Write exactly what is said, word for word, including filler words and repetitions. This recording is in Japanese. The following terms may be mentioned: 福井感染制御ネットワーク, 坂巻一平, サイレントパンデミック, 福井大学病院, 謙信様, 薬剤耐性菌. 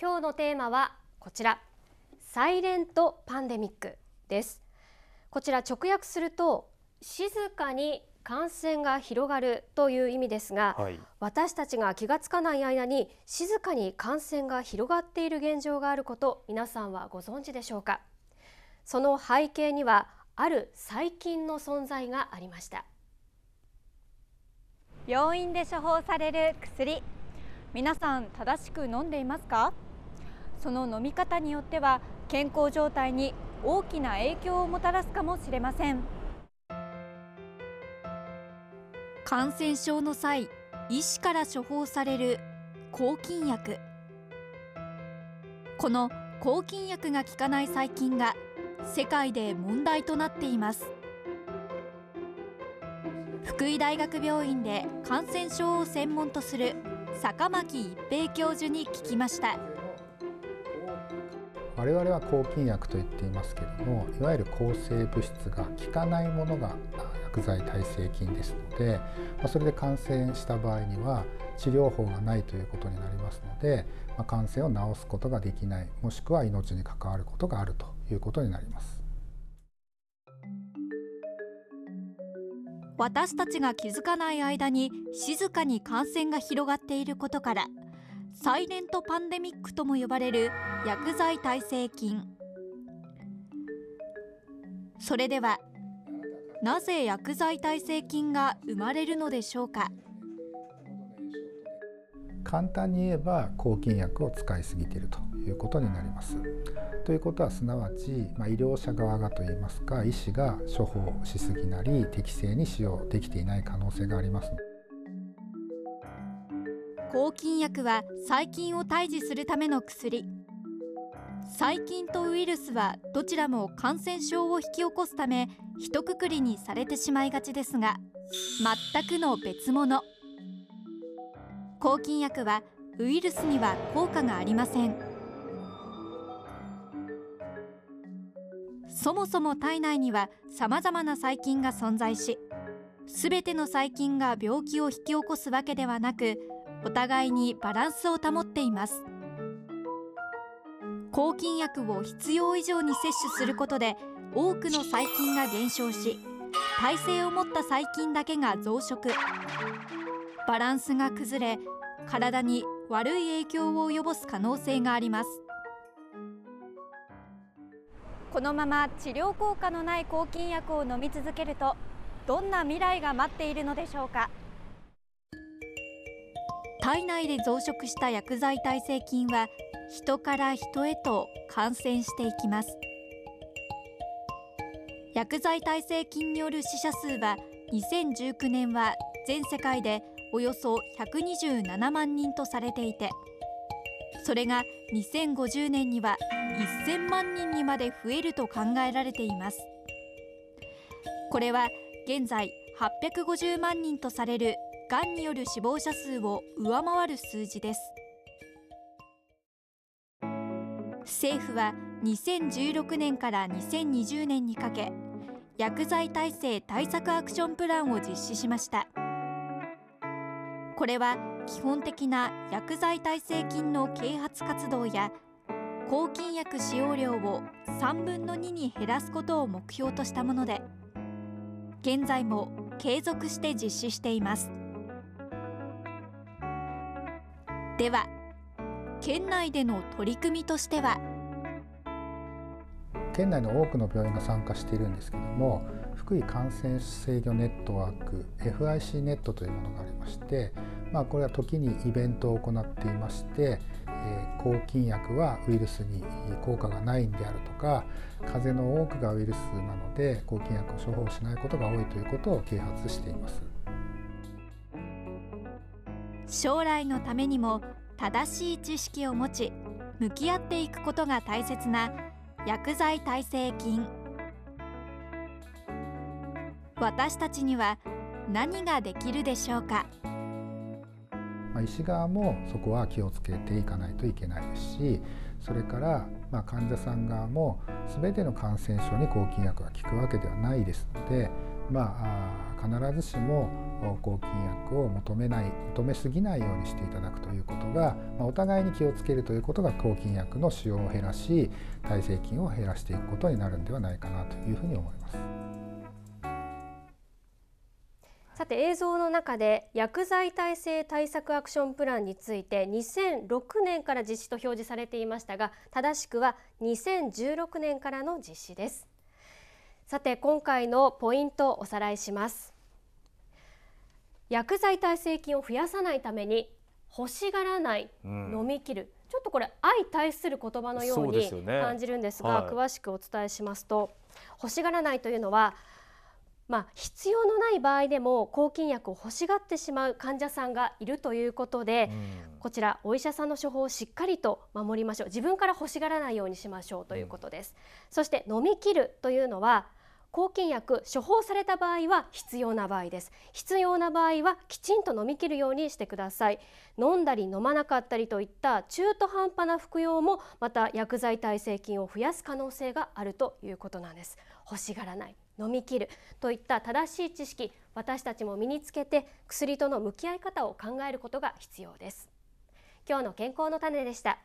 今日のテーマはこちら、サイレントパンデミックです。こちら直訳すると、静かに感染が広がるという意味ですが、はい、私たちが気がつかない間に静かに感染が広がっている現状があること、皆さんはご存知でしょうか。その背景にはある細菌の存在がありました。病院で処方される薬、皆さん正しく飲んでいますか？その飲み方によっては健康状態に大きな影響をもたらすかもしれません。感染症の際、医師から処方される抗菌薬。この抗菌薬が効かない細菌が世界で問題となっています。福井大学病院で感染症を専門とする坂巻一平教授に聞きました。我々は抗菌薬と言っていますけれども、いわゆる抗生物質が効かないものが薬剤耐性菌ですので、それで感染した場合には治療法がないということになりますので、感染を治すことができない、もしくは命に関わることがあるということになります。私たちが気づかない間に静かに感染が広がっていることから、サイレントパンデミックとも呼ばれる薬剤耐性菌。それでは、なぜ薬剤耐性菌が生まれるのでしょうか。簡単に言えば、抗菌薬を使いすぎているということになります。ということは、すなわち、まあ、医療者側がといいますか、医師が処方しすぎなり適正に使用できていない可能性があります。抗菌薬は細菌を退治するための薬。細菌とウイルスはどちらも感染症を引き起こすため一括りにされてしまいがちですが、全くの別物。抗菌薬はウイルスには効果がありません。そもそも体内にはさまざまな細菌が存在し、すべての細菌が病気を引き起こすわけではなく、お互いにバランスを保っています。抗菌薬を必要以上に摂取することで、多くの細菌が減少し、耐性を持った細菌だけが増殖。バランスが崩れ、体に悪い影響を及ぼす可能性があります。このまま治療効果のない抗菌薬を飲み続けると、どんな未来が待っているのでしょうか。体内で増殖した薬剤耐性菌は、人から人へと感染していきます。薬剤耐性菌による死者数は、にせんじゅうきゅうねんは全世界でおよそひゃくにじゅうななまんにんとされていて、それがにせんごじゅうねんにはせんまんにんにまで増えると考えられています。これは現在はっぴゃくごじゅうまんにんとされるがんによる死亡者数を上回る数字です。政府はにせんじゅうろくねんからにせんにじゅうねんにかけ、薬剤耐性対策アクションプランを実施しました。これは基本的な薬剤耐性菌の啓発活動や、抗菌薬使用量をさんぶんのにに減らすことを目標としたもので、現在も継続して実施しています。では、県内での取り組みとしては、県内の多くの病院が参加しているんですけれども、福井感染制御ネットワーク エフアイシー ネットというものがありまして、まあ、これは時にイベントを行っていまして、えー、抗菌薬はウイルスに効果がないんであるとか、風邪の多くがウイルスなので抗菌薬を処方しないことが多いということを啓発しています。将来のためにも正しい知識を持ち、向き合っていくことが大切な薬剤耐性菌。私たちには何ができるでしょうか。医師側もそこは気をつけていかないといけないですし、それからまあ患者さん側も全ての感染症に抗菌薬が効くわけではないですので、まあ、必ずしも抗菌薬を求めない、求めすぎないようにしていただくということが、お互いに気をつけるということが抗菌薬の使用を減らし、耐性菌を減らしていくことになるんではないかなというふうに思います。さて、映像の中で薬剤耐性対策アクションプランについてにせんろくねんから実施と表示されていましたが、正しくはにせんじゅうろくねんからの実施です。さて、今回のポイントをおさらいします。薬剤耐性菌を増やさないために欲しがらない、うん、飲み切る、ちょっとこれ相対する言葉のように感じるんですが、そうですよね。はい、詳しくお伝えしますと、欲しがらないというのは、まあ、必要のない場合でも抗菌薬を欲しがってしまう患者さんがいるということで、うん、こちらお医者さんの処方をしっかりと守りましょう、自分から欲しがらないようにしましょうということです。うん、そして飲み切るというのは、抗菌薬処方された場合は必要な場合です。必要な場合はきちんと飲み切るようにしてください。飲んだり飲まなかったりといった中途半端な服用も、また薬剤耐性菌を増やす可能性があるということなんです。欲しがらない、飲み切るといった正しい知識、私たちも身につけて薬との向き合い方を考えることが必要です。今日の健康の種でした。